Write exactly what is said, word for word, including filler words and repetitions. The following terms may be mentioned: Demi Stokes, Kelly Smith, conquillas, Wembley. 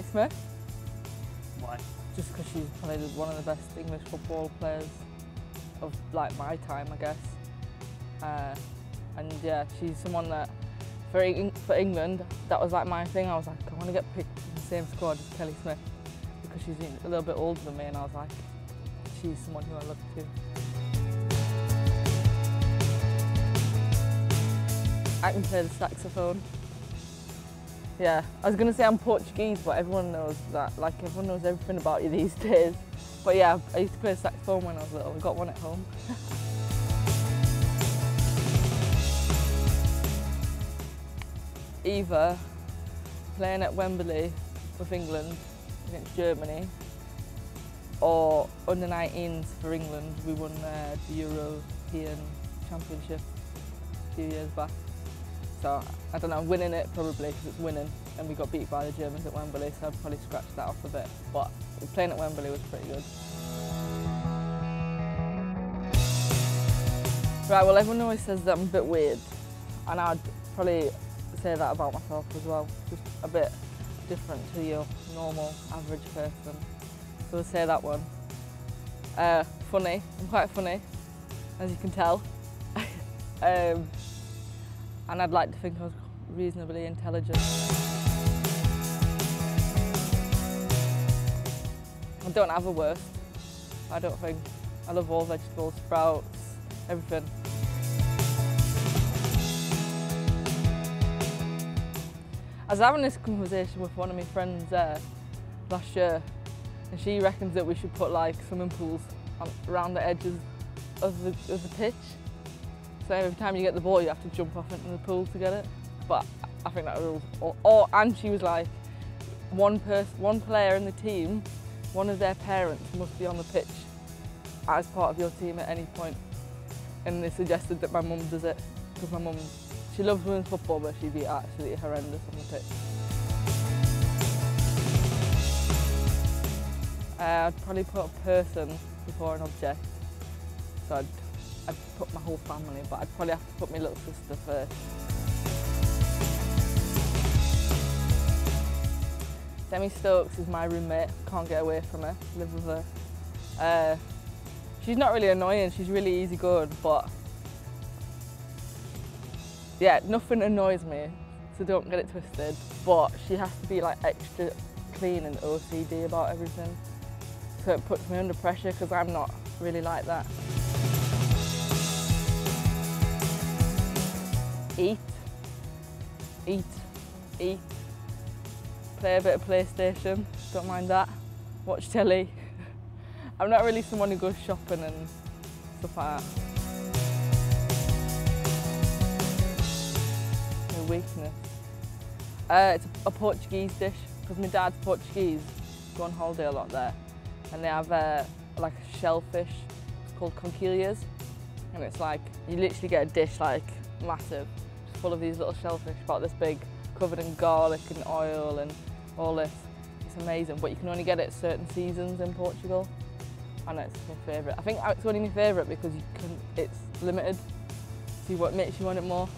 Kelly Smith. Why? Just because she's played as one of the best English football players of like my time, I guess. Uh, and yeah, she's someone that for, Eng for England, that was like my thing. I was like, I want to get picked in the same squad as Kelly Smith because she's a little bit older than me, and I was like, she's someone who I look to. I can play the saxophone. Yeah, I was gonna say I'm Portuguese, but everyone knows that. Like, everyone knows everything about you these days. But yeah, I used to play the saxophone when I was little. I got one at home. Eva, playing at Wembley with England against Germany, or under nineteens for England. We won uh, the European Championship a few years back. So I don't know, I'm winning it probably because it's winning, and we got beat by the Germans at Wembley, so I'd probably scratch that off a bit. But playing at Wembley was pretty good. Right, well, everyone always says that I'm a bit weird, and I'd probably say that about myself as well. Just a bit different to your normal average person. So I'll say that one. Uh, funny, I'm quite funny, as you can tell. um, And I'd like to think I was reasonably intelligent. I don't have a worst, I don't think. I love all vegetables, sprouts, everything. I was having this conversation with one of my friends uh, last year, and she reckons that we should put like swimming pools on, around the edges of the, of the pitch. So every time you get the ball, you have to jump off into the pool to get it. But I think that rules. Or, or and she was like, one person, one player in the team, one of their parents must be on the pitch as part of your team at any point. And they suggested that my mum does it because my mum, she loves women's football, but she'd be absolutely horrendous on the pitch. Uh, I'd probably put a person before an object. So I'd I'd put my whole family, but I'd probably have to put my little sister first. Demi Stokes is my roommate, can't get away from her, live with her. Uh, she's not really annoying, she's really easygoing, but yeah, nothing annoys me, so don't get it twisted. But she has to be like extra clean and O C D about everything, so it puts me under pressure because I'm not really like that. Eat, eat, eat, play a bit of PlayStation, don't mind that, watch telly. I'm not really someone who goes shopping and stuff like that. My weakness. Uh, it's a Portuguese dish, because my dad's Portuguese, go on holiday a lot there, and they have uh, like a shellfish, it's called conquillas, and it's like, you literally get a dish like massive, full of these little shellfish about this big, covered in garlic and oil and all this. It's amazing, but you can only get it at certain seasons in Portugal, and it's my favourite. I think it's only my favourite because you can, it's limited, so you, it makes you want it more.